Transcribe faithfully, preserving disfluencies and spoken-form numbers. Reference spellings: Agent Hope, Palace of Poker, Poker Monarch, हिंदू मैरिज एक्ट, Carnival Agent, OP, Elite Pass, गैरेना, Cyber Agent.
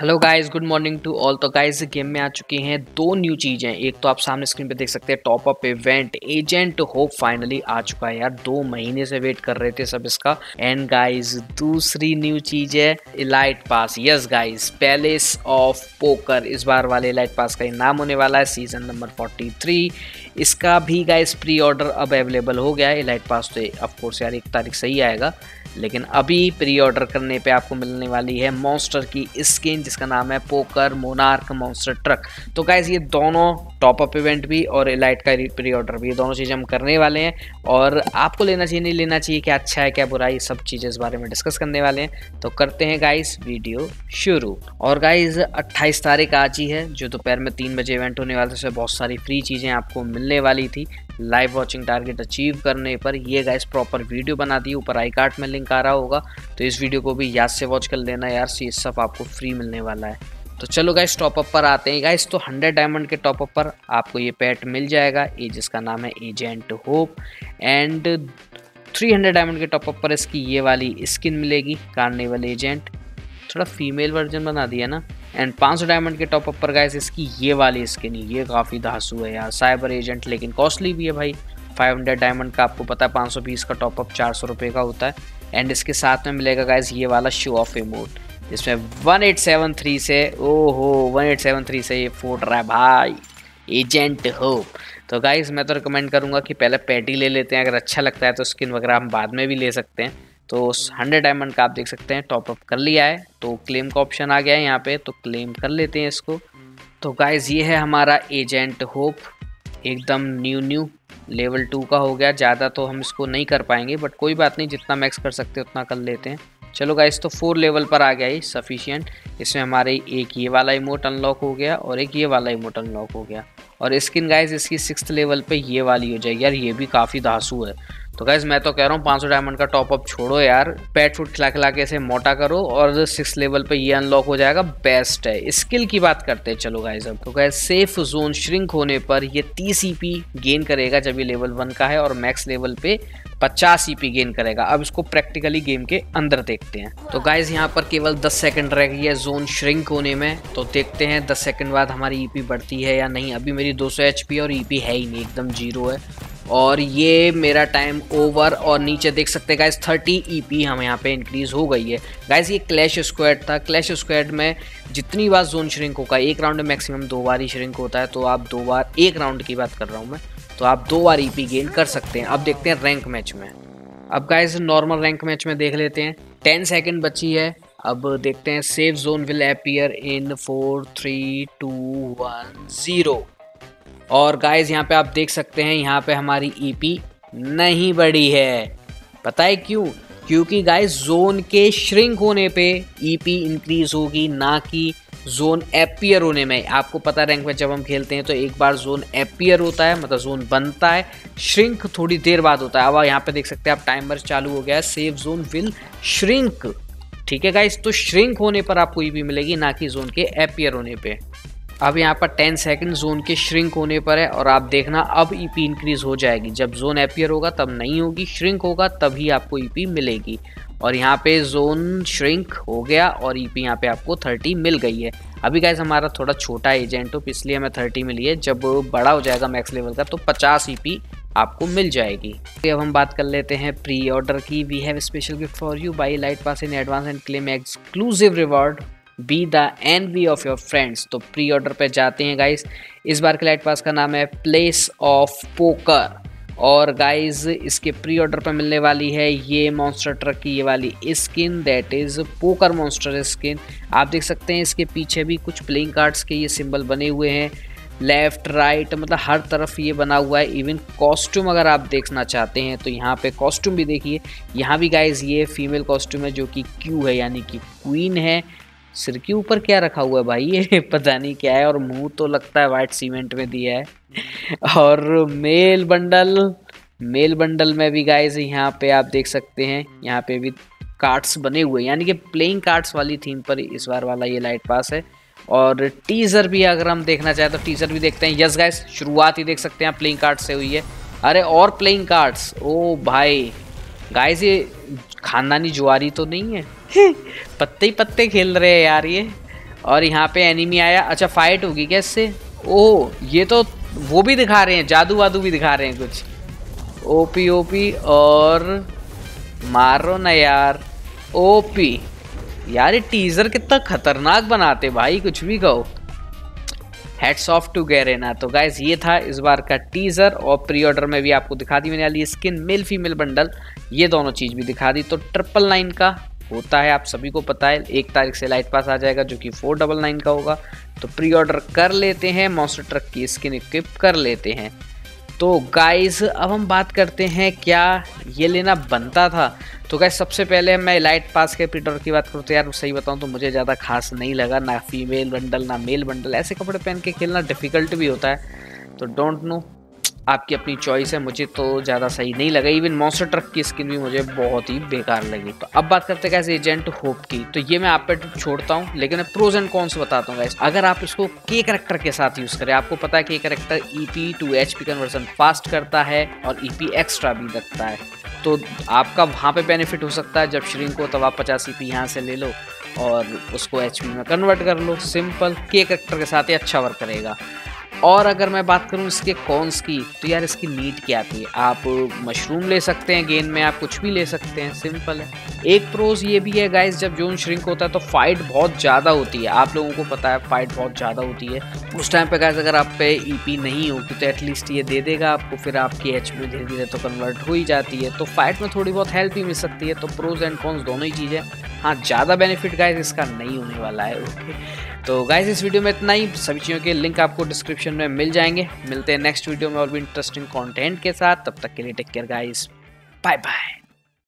Hello guys, good morning to all. तो guys game में आ चुकी हैं दो न्यू चीज़ें। एक तो आप सामने स्क्रीन पे देख सकते हैं top up event agent hope finally आ चुका है। यार दो महीने से वेट कर रहे थे सब इसका। एंड गाइस दूसरी न्यू चीज़ है elite pass. Yes guys, palace of poker इस बार वाले इलाइट पास का ही नाम होने वाला है। सीजन नंबर फोर्टी थ्री, इसका भी गाइस प्री ऑर्डर अब अवेलेबल हो गया है। इलाइट पास तो ऑफकोर्स यार एक तारीख से ही आएगा, लेकिन अभी प्री ऑर्डर करने पे आपको मिलने वाली है मॉन्स्टर की स्किन जिसका नाम है पोकर मोनार्क मॉन्स्टर ट्रक। तो गाइस ये दोनों टॉप अप इवेंट भी और इलाइट का प्री ऑर्डर भी, ये दोनों चीज़ें हम करने वाले हैं। और आपको लेना चाहिए नहीं लेना चाहिए, क्या अच्छा है क्या बुरा है, ये सब चीज़ें इस बारे में डिस्कस करने वाले हैं। तो करते हैं गाइस वीडियो शुरू। और गाइस अट्ठाईस तारीख आज ही है जो दोपहर में तीन बजे इवेंट होने वाला था। उसमें बहुत सारी फ्री चीज़ें आपको मिलने वाली थी। लाइव वॉचिंग टारगेट अचीव करने पर ये गाइस प्रॉपर वीडियो बना दी, ऊपर आई कार्ड में लिंक आ रहा होगा, तो इस वीडियो को भी याद से वॉच कर लेना यार, ये सब आपको फ्री मिलने वाला है। तो चलो गाइस टॉप अप पर आते हैं। गाइस तो हंड्रेड डायमंड के टॉप अप पर आपको ये पैट मिल जाएगा, ये जिसका नाम है agent hope. And three hundred diamond के टॉप अप पर इसकी ये वाली स्किन मिलेगी, कार्निवल एजेंट, थोड़ा फीमेल वर्जन बना दिया ना। एंड फाइव हंड्रेड डायमंड के टॉप अप पर गाइस इसकी ये वाली स्किन, ये काफ़ी धांसू है यार, साइबर एजेंट, लेकिन कॉस्टली भी है भाई। फाइव हंड्रेड डायमंड का आपको पता है फाइव ट्वेंटी का टॉप अप चार सौ रुपये का होता है। एंड इसके साथ में मिलेगा गाइस ये वाला शो ऑफ इमोट, इसमें वन एट सेवन थ्री से, ओहो वन एट सेवन थ्री से ये फूट रहा है भाई एजेंट होप। तो गाइस मैं तो रिकमेंड करूँगा कि पहले पैटी ले लेते हैं, अगर अच्छा लगता है तो स्किन वगैरह हम बाद में भी ले सकते हैं। तो हंड्रेड डायमंड का आप देख सकते हैं टॉप अप कर लिया है, तो क्लेम का ऑप्शन आ गया है यहाँ पे, तो क्लेम कर लेते हैं इसको। तो गाइस ये है हमारा एजेंट होप, एकदम न्यू न्यू लेवल टू का हो गया। ज़्यादा तो हम इसको नहीं कर पाएंगे, बट कोई बात नहीं, जितना मैक्स कर सकते हैं उतना कर लेते हैं। चलो गाइस तो फोर लेवल पर आ गया ये सफिशिएंट। इसमें हमारे एक ये वाला इमोट अनलॉक हो गया और एक ये वाला इमोट अनलॉक हो गया। और स्किन गाइस इसकी सिक्स्थ लेवल पे ये वाली हो जाएगी यार, ये भी काफ़ी धांसू है। तो गाइस मैं तो कह रहा हूँ पाँच सौ डायमंड का टॉप अप छोड़ो यार, पैट फूट खिला खिला के इसे मोटा करो और सिक्स लेवल पे ये अनलॉक हो जाएगा, बेस्ट है। स्किल की बात करते हैं चलो गाइस अब। तो गाइस सेफ जोन श्रिंक होने पर ये तीस सी पी गेन करेगा जब ये लेवल वन का है, और मैक्स लेवल पे पचास सी पी गेन करेगा। अब इसको प्रैक्टिकली गेम के अंदर देखते हैं। तो गाइस यहाँ पर केवल दस सेकंड रह गई है जोन श्रिंक होने में, तो देखते हैं दस सेकंड बाद हमारी ई पी बढ़ती है या नहीं। अभी मेरी दो सौ एच पी और ई पी है ही नहीं, एकदम जीरो है। और ये मेरा टाइम ओवर, और नीचे देख सकते हैं गाइस थर्टी ई पी हम यहाँ पे इंक्रीज़ हो गई है। गाइस ये क्लैश स्क्वाड था, क्लैश स्क्वाड में जितनी बार जोन श्रिंक होगा, एक राउंड में मैक्सिमम दो बार ही श्रिंक होता है, तो आप दो बार, एक राउंड की बात कर रहा हूँ मैं, तो आप दो बार ई पी गेन कर सकते हैं। अब देखते हैं रैंक मैच में। अब गाइस नॉर्मल रैंक मैच में देख लेते हैं, टेन सेकेंड बची है। अब देखते हैं safe zone will appear in four three two one zero. और गाइस यहाँ पे आप देख सकते हैं यहाँ पे हमारी ईपी नहीं बढ़ी है, पता है क्यों? क्योंकि गाइस जोन के श्रिंक होने पे ईपी इंक्रीज़ होगी, ना कि जोन अपीयर होने में। आपको पता है रैंक में जब हम खेलते हैं तो एक बार जोन अपीयर होता है, मतलब जोन बनता है, श्रिंक थोड़ी देर बाद होता है। अब यहाँ पे देख सकते हैं आप टाइमर चालू हो गया है, सेफ जोन विल श्रिंक, ठीक है गाइस। तो श्रिंक होने पर आपको ईपी मिलेगी, ना कि जोन के अपीयर होने पर। अब यहाँ पर टेन सेकंड जोन के श्रिंक होने पर है, और आप देखना अब ईपी इंक्रीज हो जाएगी। जब जोन अपीयर होगा तब नहीं होगी, श्रिंक होगा तभी आपको ईपी मिलेगी। और यहाँ पे जोन श्रिंक हो गया और ईपी यहाँ पे आपको थर्टी मिल गई है। अभी गाइस हमारा थोड़ा छोटा एजेंट हो, इसलिए हमें थर्टी मिली है। जब बड़ा हो जाएगा मैक्स लेवल का तो पचास ईपी आपको मिल जाएगी। अब हम बात कर लेते हैं प्री ऑर्डर की। We have special gift for you buy light pass in advance and claim exclusive reward be the envy of your friends. तो प्री ऑर्डर पे जाते हैं गाइस। इस बार के लाइट पास का नाम है प्लेस ऑफ पोकर, और गाइस इसके प्री ऑर्डर पे मिलने वाली है ये मॉन्स्टर ट्रक की ये वाली skin, that is poker monster skin. आप देख सकते हैं इसके पीछे भी कुछ प्लेइंग कार्ड्स के ये सिंबल बने हुए हैं, लेफ़्ट राइट, मतलब हर तरफ ये बना हुआ है। इवन कॉस्ट्यूम अगर आप देखना चाहते हैं तो यहाँ पे कॉस्ट्यूम भी देखिए। यहाँ भी गाइस ये फीमेल कॉस्ट्यूम है जो कि क्यू है, यानी कि क्वीन है। सिर के ऊपर क्या रखा हुआ है भाई, ये पता नहीं क्या है, और मुंह तो लगता है वाइट सीमेंट में दिया है। और मेल बंडल, मेल बंडल में भी गाइस यहाँ पे आप देख सकते हैं, यहाँ पे भी कार्ड्स बने हुए, यानी कि प्लेइंग कार्ड्स वाली थीम पर इस बार वाला ये लाइट पास है। और टीज़र भी अगर हम देखना चाहें तो टीज़र भी देखते हैं। यस गाइस शुरुआत ही देख सकते हैं आप प्लेइंग कार्ड्स से हुई है। अरे और प्लेइंग कार्ड्स, ओ भाई गाइस ये खानदानी जुआरी तो नहीं है, पत्ते ही पत्ते खेल रहे हैं यार ये। और यहाँ पे एनिमी आया। अच्छा फाइट होगी क्या इससे? ओह ये तो वो भी दिखा रहे हैं, जादू वादू भी दिखा रहे हैं कुछ। ओपी ओपी और मारो ना यार, ओपी यार। ये टीजर कितना खतरनाक बनाते भाई, कुछ भी कहो। Heads off to गैरेना। तो गाइज ये था इस बार का टीजर, और प्री ऑर्डर में भी आपको दिखा दी मैंने वाली स्किन, मेल फीमेल बंडल ये दोनों चीज़ भी दिखा दी। तो ट्रिपल नाइन का होता है, आप सभी को पता है। एक तारीख से लाइट पास आ जाएगा जो कि फोर डबल नाइन का होगा। तो प्री ऑर्डर कर लेते हैं, मॉन्स्टर ट्रक की स्किन इक्विप कर लेते हैं। तो गाइज अब हम बात करते हैं क्या ये लेना बनता था। तो गाइज सबसे पहले मैं लाइट पास के प्रीडर की बात करूँ तो यार सही बताऊँ तो मुझे ज़्यादा खास नहीं लगा, ना फीमेल बंडल ना मेल बंडल। ऐसे कपड़े पहन के खेलना डिफ़िकल्ट भी होता है, तो डोंट नो, आपकी अपनी चॉइस है। मुझे तो ज़्यादा सही नहीं लगा। इवन मॉन्स्टर ट्रक की स्किन भी मुझे बहुत ही बेकार लगी। तो अब बात करते हैं गाइस एजेंट होप की। तो ये मैं आप पे छोड़ता हूँ, लेकिन मैं प्रोज एंड कॉन्स बताता हूँ गाइस। अगर आप इसको के कैरेक्टर के साथ यूज़ करें, आपको पता है के character E P to H P conversion fast करता है और ई पी एक्स्ट्रा भी रखता है। तो आपका वहाँ पर बेनिफिट हो सकता है, जब श्रिंक हो तब आप पचास ई पी यहाँ से ले लो और उसको एच पी में कन्वर्ट कर लो। सिंपल, के कैरेक्टर के साथ ये अच्छा वर्क करेगा। और अगर मैं बात करूं इसके कॉन्स की, तो यार इसकी नीड क्या आती है? आप मशरूम ले सकते हैं गेम में, आप कुछ भी ले सकते हैं, सिंपल है। एक प्रोज ये भी है गाइस, जब जोन श्रिंक होता है तो फाइट बहुत ज़्यादा होती है। आप लोगों को पता है फाइट बहुत ज़्यादा होती है उस टाइम पे गाइस। अगर आप पे ईपी नहीं होती तो एटलीस्ट ये दे देगा आपको, फिर आपकी एच पी धीरे धीरे तो कन्वर्ट हो ही जाती है। तो फाइट में थोड़ी बहुत हेल्प भी मिल सकती है। तो प्रोज एंड कॉन्स दोनों ही चीज़ें। हाँ, ज़्यादा बेनिफिट गाइस इसका नहीं होने वाला है। ओके तो गाइस इस वीडियो में इतना ही। सभी चीज़ों के लिंक आपको डिस्क्रिप्शन में मिल जाएंगे। मिलते हैं नेक्स्ट वीडियो में और भी इंटरेस्टिंग कंटेंट के साथ। तब तक के लिए take care guys, bye bye.